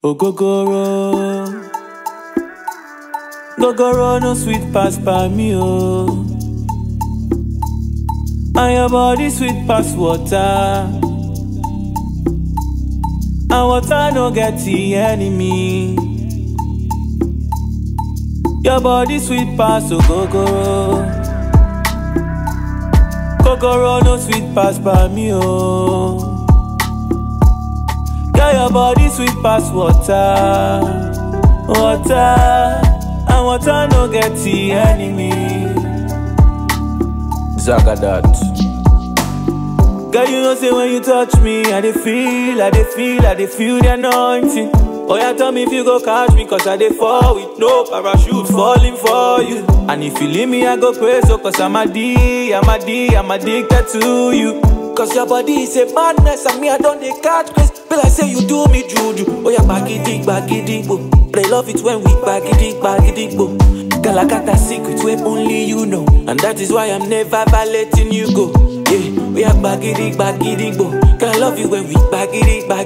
Ògógóró, Ògógóró no sweet pass Pami oh. And your body sweet pass water, and water no get the enemy. Your body sweet pass Ògógóró, Ògógóró no sweet pass Pami oh. Your body sweet pass water, water, and water no get the enemy. Zagadot. Girl, you know say when you touch me, I dey feel the anointing. Oh yeah, tell me if you go catch me, cause I dey fall with no parachute, falling for you. And if you leave me, I go crazy, so cause I'm addicted to you. Cause your body is a madness, and me I don't dey catch grace. Feel like say you do me juju. Oh yeah, baggy dick, bo. But I love it when we baggy dick, bo. Girl, I got a secret where only you know, and that is why I'm never letting you go. Yeah, we are baggy dick, bo. Girl, I love you when we baggy dick, bo.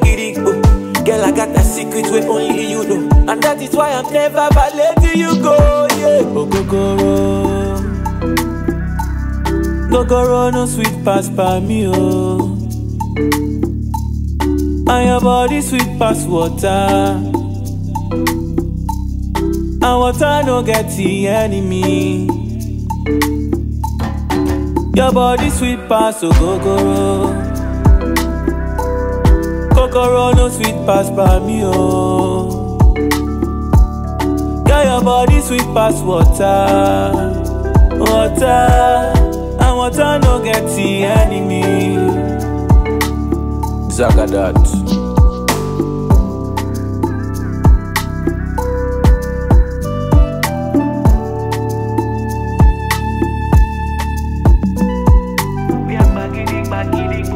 Girl, I got a secret where only you know, and that is why I'm never letting you go. Yeah. Ògógóró, Ògógóró no sweet pass Pami oh. And your body sweet pass water, and water no get the enemy. Your body sweet pass Ògógóró, Ògógóró no sweet pass Pami oh. Girl, your body sweet pass water, water, and water no get the enemy. Zagadot. We are baggy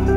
dick,